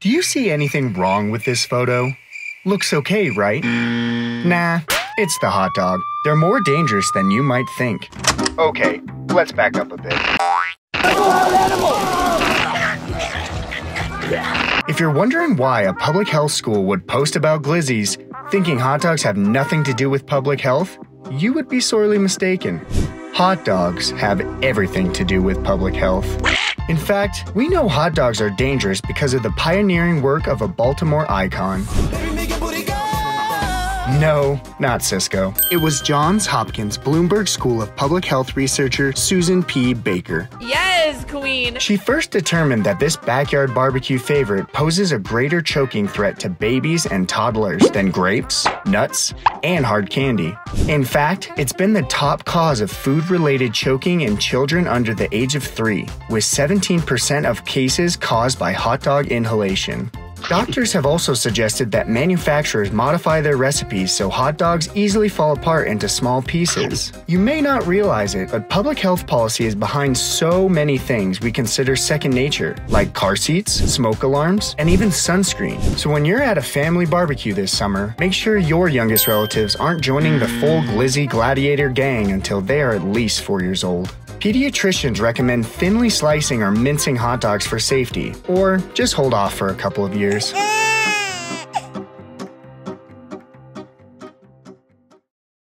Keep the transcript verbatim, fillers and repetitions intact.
Do you see anything wrong with this photo? Looks okay, right? Nah, it's the hot dog. They're more dangerous than you might think. Okay, let's back up a bit. If you're wondering why a public health school would post about glizzies, thinking hot dogs have nothing to do with public health, you would be sorely mistaken. Hot dogs have everything to do with public health. In fact, we know hot dogs are dangerous because of the pioneering work of a Baltimore icon. No, not Cisco. It was Johns Hopkins Bloomberg School of Public Health researcher Susan P. Baker. Yes, queen! She first determined that this backyard barbecue favorite poses a greater choking threat to babies and toddlers than grapes, nuts, and hard candy. In fact, it's been the top cause of food-related choking in children under the age of three, with seventeen percent of cases caused by hot dog inhalation. Doctors have also suggested that manufacturers modify their recipes so hot dogs easily fall apart into small pieces. You may not realize it, but public health policy is behind so many things we consider second nature, like car seats, smoke alarms, and even sunscreen. So when you're at a family barbecue this summer, make sure your youngest relatives aren't joining the full Glizzy Gladiator gang until they are at least four years old. Pediatricians recommend thinly slicing or mincing hot dogs for safety, or just hold off for a couple of years.